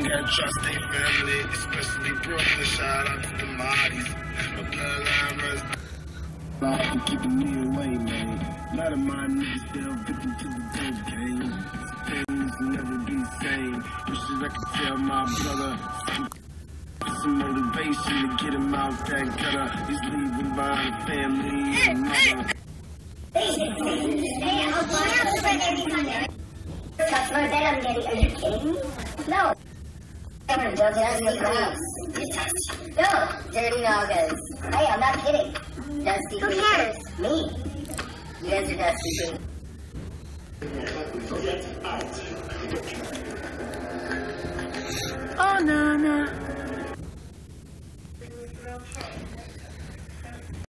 I gotta trust they family, especially Brooklyn. Shout out to the Mahdi's. My bloodline runs off and keeping me away, man. A lot of my niggas down victim to the dope game. Things will never be the same. Wish that I could tell my brother some motivation to get him out that gutter. He's leaving behind family and mother. Customer that I'm getting, are you kidding me? No. I'm joking, that's the clowns. No, dirty noggins. Hey, I'm not kidding. Dusty Who cares? Me. You guys are dusty too. Oh, no, no.